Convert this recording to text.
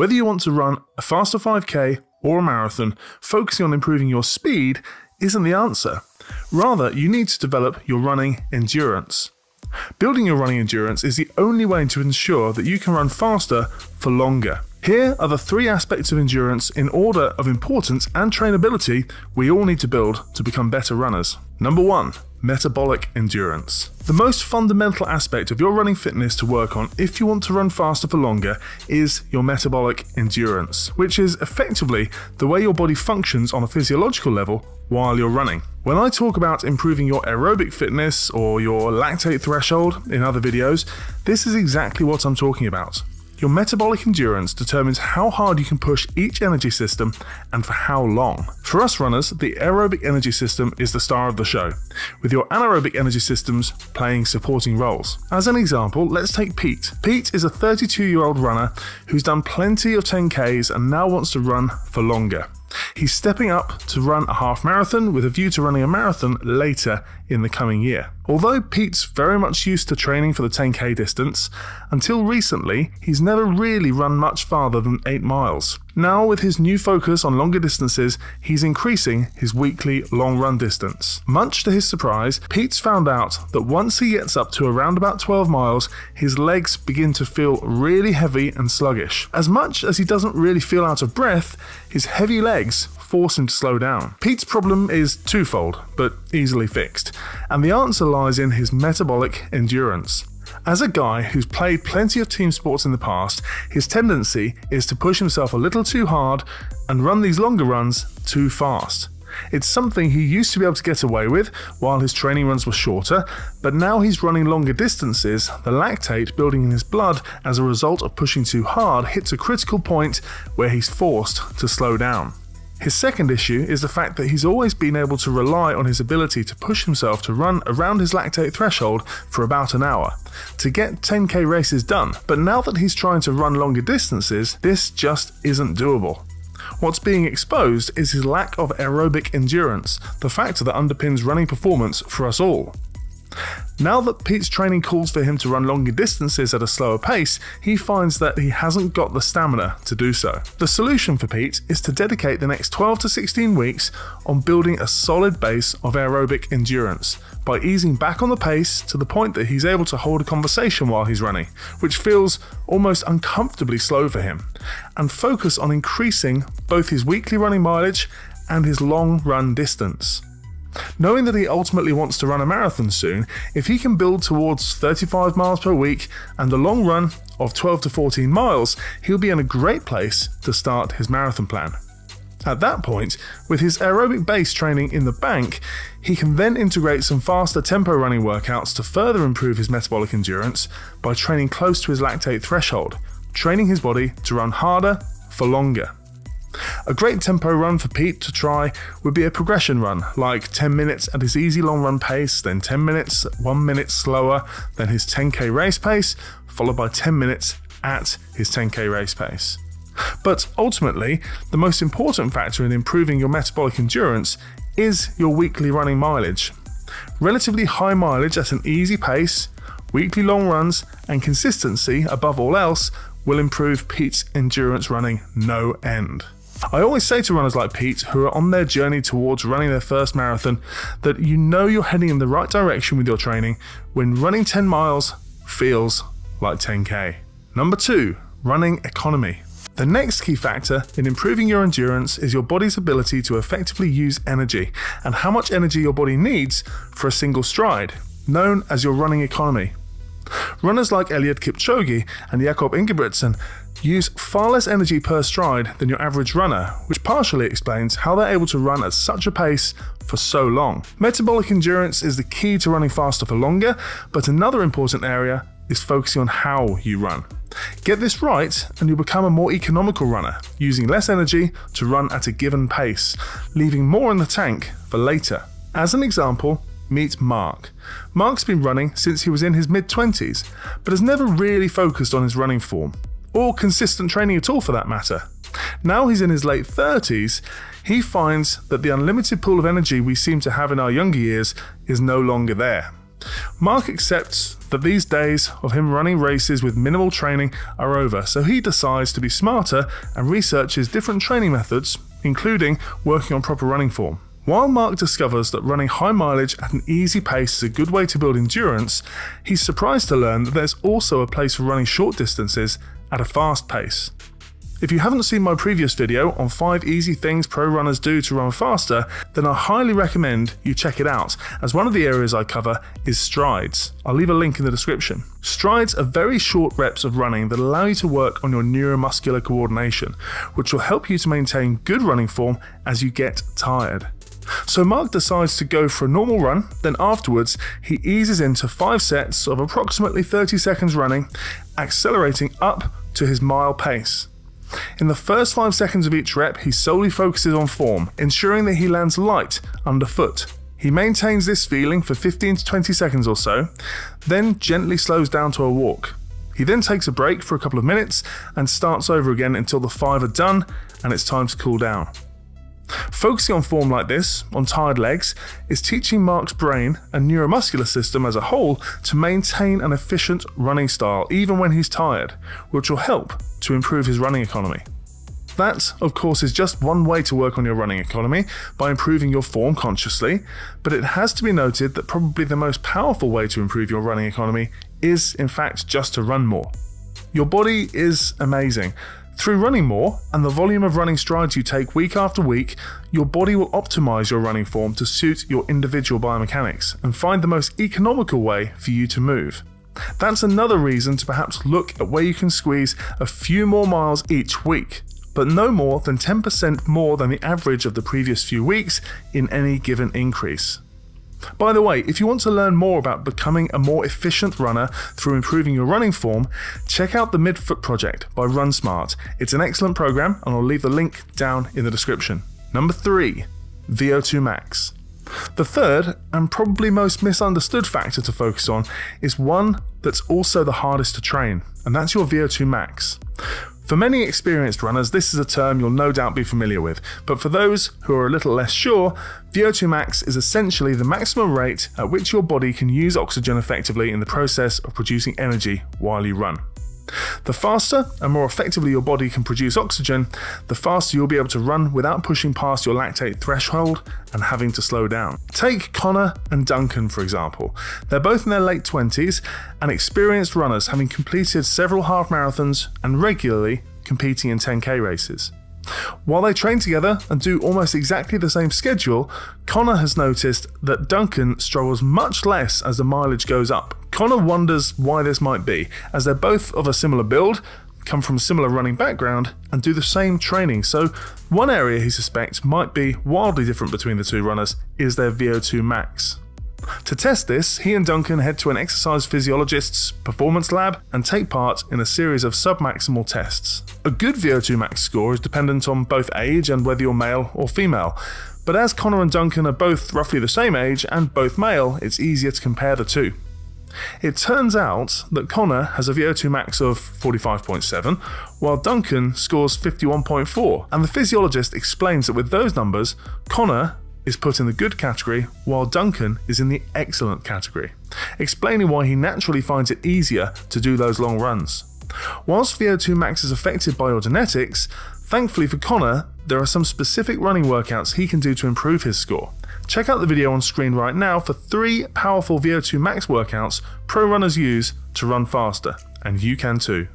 Whether you want to run a faster 5K or a marathon, focusing on improving your speed isn't the answer. Rather, you need to develop your running endurance. Building your running endurance is the only way to ensure that you can run faster for longer. Here are the three aspects of endurance in order of importance and trainability we all need to build to become better runners. Number one, metabolic endurance. The most fundamental aspect of your running fitness to work on if you want to run faster for longer is your metabolic endurance, which is effectively the way your body functions on a physiological level while you're running. When I talk about improving your aerobic fitness or your lactate threshold in other videos, this is exactly what I'm talking about. Your metabolic endurance determines how hard you can push each energy system and for how long. For us runners, the aerobic energy system is the star of the show, with your anaerobic energy systems playing supporting roles. As an example, let's take Pete. Pete is a 32-year-old runner who's done plenty of 10Ks and now wants to run for longer. He's stepping up to run a half marathon with a view to running a marathon later in the coming year. Although Pete's very much used to training for the 10K distance, until recently he's never really run much farther than 8 miles. Now with his new focus on longer distances, he's increasing his weekly long run distance. Much to his surprise, Pete's found out that once he gets up to around about 12 miles, his legs begin to feel really heavy and sluggish. As much as he doesn't really feel out of breath, his heavy legs force him to slow down. Pete's problem is twofold, but easily fixed, and the answer lies in his metabolic endurance. As a guy who's played plenty of team sports in the past, his tendency is to push himself a little too hard and run these longer runs too fast. It's something he used to be able to get away with while his training runs were shorter, but now he's running longer distances, the lactate building in his blood as a result of pushing too hard hits a critical point where he's forced to slow down. His second issue is the fact that he's always been able to rely on his ability to push himself to run around his lactate threshold for about an hour to get 10K races done, but now that he's trying to run longer distances, this just isn't doable. What's being exposed is his lack of aerobic endurance, the factor that underpins running performance for us all. Now that Pete's training calls for him to run longer distances at a slower pace, he finds that he hasn't got the stamina to do so. The solution for Pete is to dedicate the next 12 to 16 weeks on building a solid base of aerobic endurance by easing back on the pace to the point that he's able to hold a conversation while he's running, which feels almost uncomfortably slow for him, and focus on increasing both his weekly running mileage and his long run distance. Knowing that he ultimately wants to run a marathon soon, if he can build towards 35 miles per week and a long run of 12 to 14 miles, he'll be in a great place to start his marathon plan. At that point, with his aerobic base training in the bank, he can then integrate some faster tempo running workouts to further improve his metabolic endurance by training close to his lactate threshold, training his body to run harder for longer. A great tempo run for Pete to try would be a progression run, like 10 minutes at his easy long run pace, then 10 minutes at 1 minute slower than his 10K race pace, followed by 10 minutes at his 10K race pace. But ultimately, the most important factor in improving your metabolic endurance is your weekly running mileage. Relatively high mileage at an easy pace, weekly long runs, and consistency above all else will improve Pete's endurance running no end. I always say to runners like Pete who are on their journey towards running their first marathon that you know you're heading in the right direction with your training when running 10 miles feels like 10K. Number 2, running economy. The next key factor in improving your endurance is your body's ability to effectively use energy and how much energy your body needs for a single stride, known as your running economy. Runners like Eliud Kipchoge and Jakob Ingebrigtsen use far less energy per stride than your average runner, which partially explains how they're able to run at such a pace for so long. Metabolic endurance is the key to running faster for longer, but another important area is focusing on how you run. Get this right and you'll become a more economical runner, using less energy to run at a given pace, leaving more in the tank for later. As an example, meet Mark. Mark's been running since he was in his mid-20s, but has never really focused on his running form, or consistent training at all for that matter. Now he's in his late 30s, he finds that the unlimited pool of energy we seem to have in our younger years is no longer there. Mark accepts that these days of him running races with minimal training are over, so he decides to be smarter and researches different training methods, including working on proper running form. While Mark discovers that running high mileage at an easy pace is a good way to build endurance, he's surprised to learn that there's also a place for running short distances at a fast pace. If you haven't seen my previous video on 5 easy things pro runners do to run faster, then I highly recommend you check it out, as one of the areas I cover is strides. I'll leave a link in the description. Strides are very short reps of running that allow you to work on your neuromuscular coordination, which will help you to maintain good running form as you get tired. So Mark decides to go for a normal run, then afterwards he eases into 5 sets of approximately 30 seconds running, accelerating up to his mile pace. In the first 5 seconds of each rep, he solely focuses on form, ensuring that he lands light underfoot. He maintains this feeling for 15 to 20 seconds or so, then gently slows down to a walk. He then takes a break for a couple of minutes and starts over again until the 5 are done and it's time to cool down. Focusing on form like this, on tired legs, is teaching Mark's brain and neuromuscular system as a whole to maintain an efficient running style even when he's tired, which will help to improve his running economy. That, of course, is just one way to work on your running economy, by improving your form consciously, but it has to be noted that probably the most powerful way to improve your running economy is, in fact, just to run more. Your body is amazing. Through running more and the volume of running strides you take week after week, your body will optimize your running form to suit your individual biomechanics and find the most economical way for you to move. That's another reason to perhaps look at where you can squeeze a few more miles each week, but no more than 10% more than the average of the previous few weeks in any given increase. By the way, if you want to learn more about becoming a more efficient runner through improving your running form, check out the Midfoot Project by RunSmart. It's an excellent program and I'll leave the link down in the description. Number 3, VO2 max. The third and probably most misunderstood factor to focus on is one that's also the hardest to train, and that's your VO2 max. For many experienced runners, this is a term you'll no doubt be familiar with, but for those who are a little less sure, VO2 max is essentially the maximum rate at which your body can use oxygen effectively in the process of producing energy while you run. The faster and more effectively your body can produce oxygen, the faster you'll be able to run without pushing past your lactate threshold and having to slow down. Take Connor and Duncan, for example. They're both in their late 20s and experienced runners, having completed several half marathons and regularly competing in 10K races. While they train together and do almost exactly the same schedule, Connor has noticed that Duncan struggles much less as the mileage goes up. Connor wonders why this might be, as they're both of a similar build, come from a similar running background, and do the same training, so one area he suspects might be wildly different between the two runners is their VO2 max. To test this, he and Duncan head to an exercise physiologist's performance lab and take part in a series of submaximal tests. A good VO2 max score is dependent on both age and whether you're male or female, but as Connor and Duncan are both roughly the same age and both male, it's easier to compare the two. It turns out that Connor has a VO2 max of 45.7, while Duncan scores 51.4, and the physiologist explains that with those numbers, Connor is put in the good category while Duncan is in the excellent category, explaining why he naturally finds it easier to do those long runs. Whilst VO2 max is affected by your genetics, thankfully for Connor, there are some specific running workouts he can do to improve his score. Check out the video on screen right now for 3 powerful VO2 max workouts pro runners use to run faster, and you can too.